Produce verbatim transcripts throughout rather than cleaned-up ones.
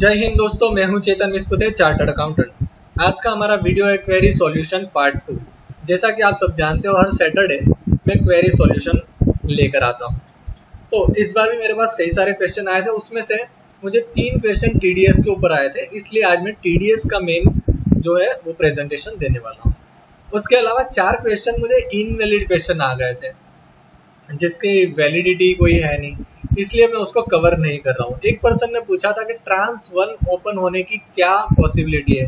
जय हिंद दोस्तों, मैं हूं चेतन विस्पुते, चार्टर्ड अकाउंटेंट। आज का हमारा वीडियो है क्वेरी सॉल्यूशन पार्ट टू। जैसा कि आप सब जानते हो, हर सैटरडे मैं क्वेरी सॉल्यूशन लेकर आता हूं। तो इस बार भी मेरे पास कई सारे क्वेश्चन आए थे, उसमें से मुझे तीन क्वेश्चन टीडीएस के ऊपर आए थे, इसलिए आज मैं टीडीएस का मेन जो है वो प्रेजेंटेशन देने वाला हूँ। उसके अलावा चार क्वेश्चन मुझे इनवैलिड क्वेश्चन आ गए थे, जिसकी वैलिडिटी कोई है नहीं, इसलिए मैं उसको कवर नहीं कर रहा हूँ। एक पर्सन ने पूछा था कि ट्रांस वन ओपन होने की क्या पॉसिबिलिटी है,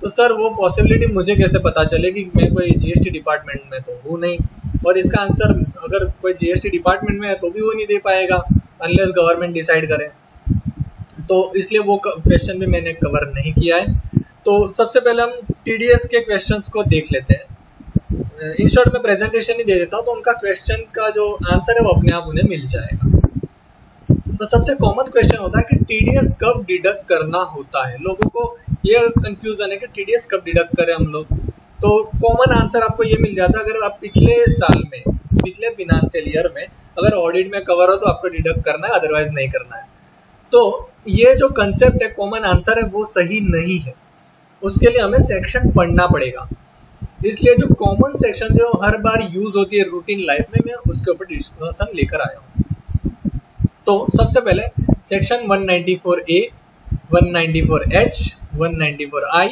तो सर वो पॉसिबिलिटी मुझे कैसे पता चले कि मैं कोई जीएसटी डिपार्टमेंट में तो हूँ नहीं, और इसका आंसर अगर कोई जीएसटी डिपार्टमेंट में है तो भी वो नहीं दे पाएगा अनलेस गवर्नमेंट डिसाइड करे, तो इसलिए वो क्वेश्चन भी मैंने कवर नहीं किया है। तो सबसे पहले हम टीडीएस के क्वेश्चंस को देख लेते हैं। इन शॉर्ट में प्रेजेंटेशन ही दे देता हूँ, तो उनका क्वेश्चन का जो आंसर है वो अपने आप उन्हें मिल जाएगा। तो सबसे कॉमन क्वेश्चन होता है कि टीडीएस कब डिडक्ट करना होता है। लोगों को ये कंफ्यूजन है कि टीडीएस कब डिडक्ट करें हम लोग, तो कॉमन आंसर आपको ये मिल जाता है, अगर आप पिछले साल में, पिछले फिनांशियल ईयर में अगर ऑडिट में कवर हो तो आपको डिडक्ट करना है, अदरवाइज नहीं करना है। तो ये जो कंसेप्ट है, कॉमन आंसर है, वो सही नहीं है। उसके लिए हमें सेक्शन पढ़ना पड़ेगा, इसलिए जो कॉमन सेक्शन जो हर बार यूज होती है रूटीन लाइफ में, मैं उसके ऊपर डिस्कशन लेकर आया हूँ। तो सबसे पहले section one nine four A, one nine four H, one nine four I,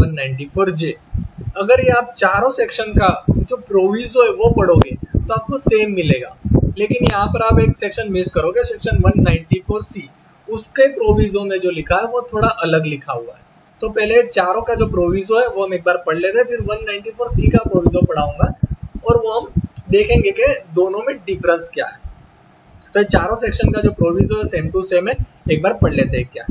one nine four J, अगर ये आप चारों सेक्शन का जो प्रोविजो है वो पढ़ोगे तो आपको सेम मिलेगा, लेकिन यहाँ पर आप एक सेक्शन मिस करोगे, section one nine four C. उसके प्रोविजो में जो लिखा है वो थोड़ा अलग लिखा हुआ है। तो पहले चारों का जो प्रोविजो है वो हम एक बार पढ़ लेते हैं, फिर वन नाइन फोर सी का प्रोविजो पढ़ाऊंगा और वो हम देखेंगे कि दोनों में डिफरेंस क्या है। तो चारों सेक्शन का जो प्रोविजो है सेम टू सेम है, एक बार पढ़ लेते हैं क्या।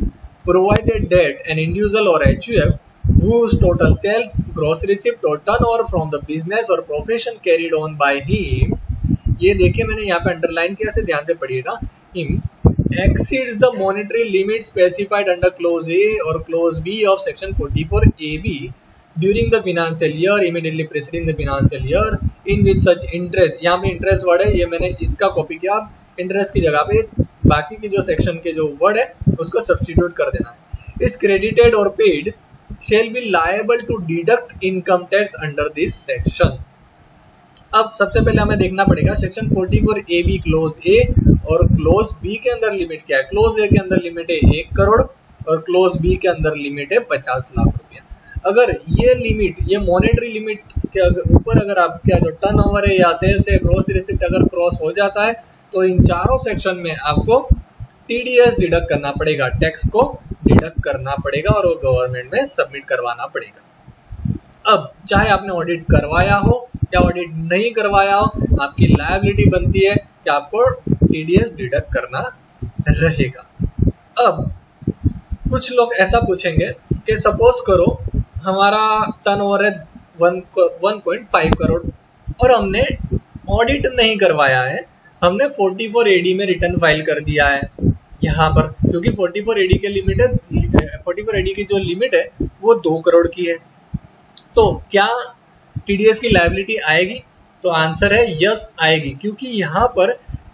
प्रोवाइडेड दैट एन इंडिविजुअल और HUF whose total sales, gross receipt or turnover from the business or profession carried on by him, ये देखिए मैंने यहाँ पे अंडरलाइन किया, से ध्यान से पढ़िएगा, him exceeds the monetary limit specified under clause A or clause B of section forty-four A B during the financial year immediately preceding the financial year in which such interest, यहाँ पे interest word है, ये मैंने इसका copy किया, आप interest की जगह पे बाकी की जो सेक्शन के जो वर्ड है उसको सब्स्टिट्यूट कर देना है। Is credited or paid shall be liable to deduct income tax under this section. अब सबसे पहले हमें देखना पड़ेगा section forty four A B clause A और क्लोज बी के अंदर लिमिट क्या है। क्लोज ए के अंदर लिमिट है एक करोड़ और क्लोज बी के अंदर लिमिट है पचास लाख रुपया। अगर ये लिमिट, ये मॉनेटरी लिमिट के ऊपर अगर आपका जो टर्न ओवर है या सेल्स है, ग्रॉस रिसिप्ट अगर क्रॉस हो जाता है तो इन चारों सेक्शन में आपको टीडीएस डिडक्ट करना पड़ेगा, टैक्स को डिडक्ट करना पड़ेगा और वो गवर्नमेंट में सबमिट करवाना पड़ेगा। अब चाहे आपने ऑडिट करवाया हो या ऑडिट नहीं करवाया हो, आपकी लायबिलिटी बनती है कि आपको टीडीएस डिडक्ट करना रहेगा। अब कुछ लोग ऐसा पूछेंगे कि सपोज करो हमारा टर्नओवर है वन पॉइंट फाइव करोड़ और हमने ऑडिट नहीं करवाया है, हमने फोर्टी फोर ए डी में रिटर्न फाइल कर दिया है यहाँ पर, क्योंकि फोर्टी फोर ए डी के लिमिट है, फोर्टी फोर ए डी की जो लिमिट है वो दो करोड़ की है, तो क्या टीडीएस की लायबिलिटी आएगी? तो आंसर है यस आएगी, क्योंकि यहाँ पर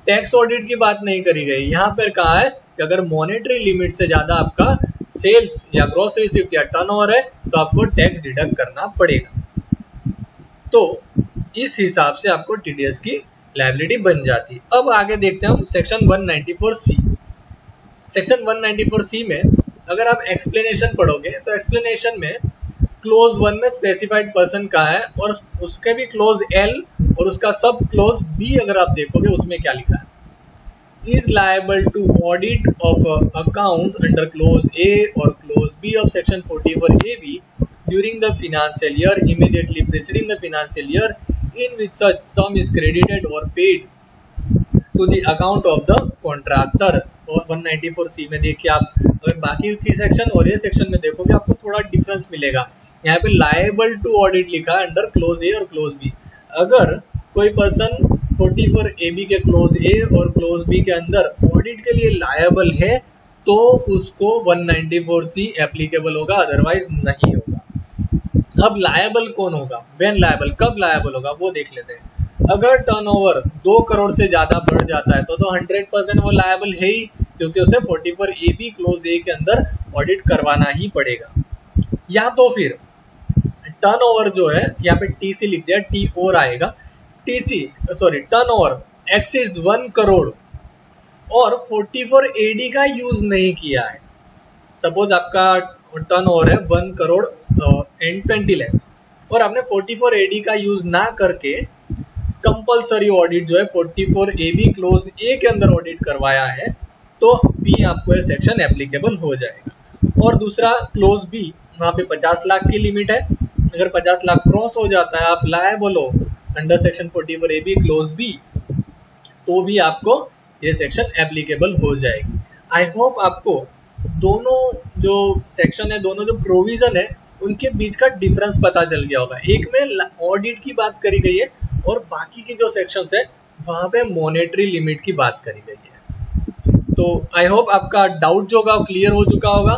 टैक्स ऑडिट की बात नहीं करी गई। यहाँ पर कहा है कि अगर मॉनेटरी लिमिट से ज्यादा आपका सेल्स या ग्रॉस रिसिप्ट या टर्नओवर है तो आपको टैक्स डिडक्ट करना पड़ेगा। तो इस हिसाब से आपको टीडीएस की लायबिलिटी बन जाती। अब आगे देखते हैं हम section one nine four C. Section one nine four C में अगर आप एक्सप्लेनेशन पढ़ोगे तो एक्सप्लेनेशन में क्लोज वन में स्पेसिफाइड पर्सन का है और उसके भी क्लोज एल और उसका सब क्लोज बी अगर आप देखोगे उसमें क्या लिखा है, is liable to audit of account under clause A और clause B of section forty four A B during the financial year immediately preceding the financial year in which such sum is credited or paid to the account of the contractor. और one nine four C में देखिए आप, अगर बाकी की section और ये section में देखोगे आपको थोड़ा डिफरेंस मिलेगा। यहाँ पे लायबल टू ऑडिट लिखा है अंडर क्लोज ए और क्लोज बी। अगर कोई person forty four A B के क्लोज ए और क्लोज बी के अंदर ऑडिट के लिए लायबल है तो उसको one nine four C applicable होगा, अदरवाइज नहीं होगा। अब लायबल कौन होगा, व्हेन लायबल, कब लायबल होगा वो देख लेते हैं। अगर टर्नओवर दो करोड़ से ज्यादा बढ़ जाता है तो तो हंड्रेड परसेंट वो लायबल है ही, क्योंकि उसे forty four A B clause A के अंदर ऑडिट करवाना ही पड़ेगा। या तो फिर टर्नओवर जो है यहाँ पे टीसी लिख दिया, टी ओवर आएगा, TC sorry turnover exceeds one crore और चौवालीस एडी का यूज नहीं किया है। सपोज आपका टर्नओवर है one crore and twenty lakhs और आपने चौवालीस एडी का यूज ना करके कंपलसरी ऑडिट जो है चौवालीस एबी क्लोज ए के अंदर ऑडिट करवाया है तो भी आपको ये सेक्शन एप्लीकेबल हो जाएगा। और दूसरा क्लोज बी, वहाँ पे पचास लाख की लिमिट है, अगर पचास लाख क्रॉस हो जाता है आप लायबल हो अंडर सेक्शन चौवालीस एबी क्लोज बी तो भी आपको ये सेक्शन एप्लीकेबल हो जाएगी। आई होप आपको दोनों जो सेक्शन है, दोनों जो प्रोविजन है उनके बीच का डिफरेंस पता चल गया होगा। एक में ऑडिट की बात करी गई है और बाकी की जो सेक्शंस है वहाँ पे मॉनेटरी लिमिट की बात करी गई है। तो आई होप आपका डाउट जो होगा क्लियर हो चुका होगा।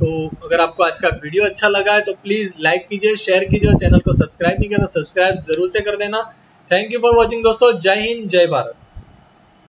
तो अगर आपको आज का वीडियो अच्छा लगा है तो प्लीज़ लाइक कीजिए, शेयर कीजिए, चैनल को सब्सक्राइब नहीं किया तो सब्सक्राइब जरूर से कर देना। थैंक यू फॉर वॉचिंग दोस्तों, जय हिंद जय भारत।